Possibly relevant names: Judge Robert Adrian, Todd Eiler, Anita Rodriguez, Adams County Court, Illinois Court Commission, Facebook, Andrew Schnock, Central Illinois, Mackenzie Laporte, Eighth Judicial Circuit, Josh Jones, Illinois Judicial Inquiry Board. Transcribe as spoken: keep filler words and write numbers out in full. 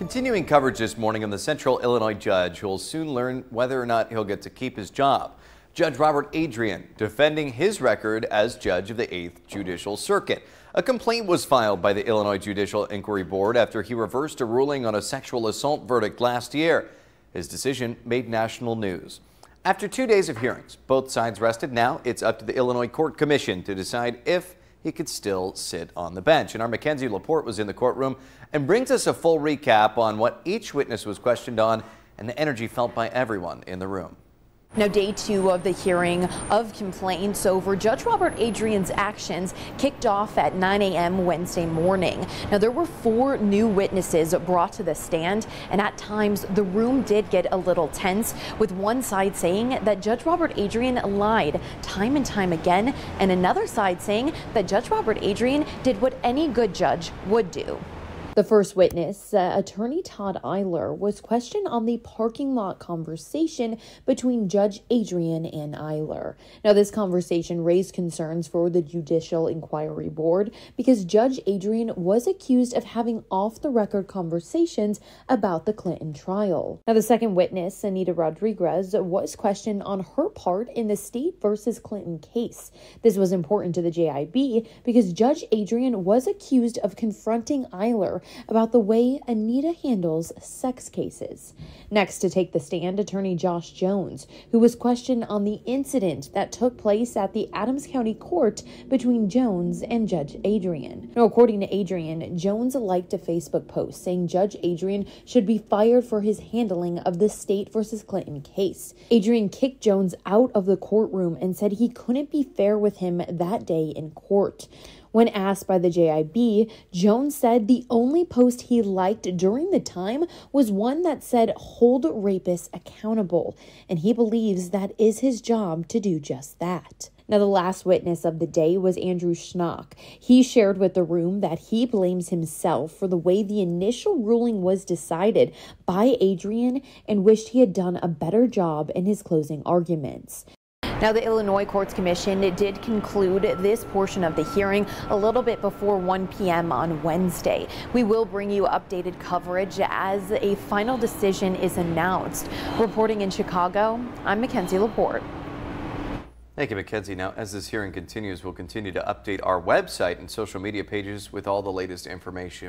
Continuing coverage this morning on the Central Illinois judge who will soon learn whether or not he'll get to keep his job. Judge Robert Adrian defending his record as judge of the Eighth Judicial Circuit. A complaint was filed by the Illinois Judicial Inquiry Board after he reversed a ruling on a sexual assault verdict last year. His decision made national news. After two days of hearings, both sides rested. Now it's up to the Illinois Court Commission to decide if he could still sit on the bench. And our Mackenzie Laporte was in the courtroom and brings us a full recap on what each witness was questioned on and the energy felt by everyone in the room. Now, day two of the hearing of complaints over Judge Robert Adrian's actions kicked off at nine A M Wednesday morning. Now, there were four new witnesses brought to the stand, and at times the room did get a little tense, with one side saying that Judge Robert Adrian lied time and time again, and another side saying that Judge Robert Adrian did what any good judge would do. The first witness, uh, attorney Todd Eiler, was questioned on the parking lot conversation between Judge Adrian and Eiler. Now, this conversation raised concerns for the Judicial Inquiry Board because Judge Adrian was accused of having off-the-record conversations about the Clinton trial. Now, the second witness, Anita Rodriguez, was questioned on her part in the State versus Clinton case. This was important to the J I B because Judge Adrian was accused of confronting Eiler about the way Anita handles sex cases. Next to take the stand, attorney Josh Jones, who was questioned on the incident that took place at the Adams County Court between Jones and Judge Adrian. Now, according to Adrian, Jones liked a Facebook post saying Judge Adrian should be fired for his handling of the State versus Clinton case. Adrian kicked Jones out of the courtroom and said he couldn't be fair with him that day in court. When asked by the J I B, Jones said the only post he liked during the time was one that said, "Hold rapists accountable," and he believes that is his job to do just that. Now, the last witness of the day was Andrew Schnock. He shared with the room that he blames himself for the way the initial ruling was decided by Adrian and wished he had done a better job in his closing arguments. Now, the Illinois Courts Commission did conclude this portion of the hearing a little bit before one P M on Wednesday. We will bring you updated coverage as a final decision is announced. Reporting in Chicago, I'm Mackenzie Laporte. Thank you, Mackenzie. Now, as this hearing continues, we'll continue to update our website and social media pages with all the latest information.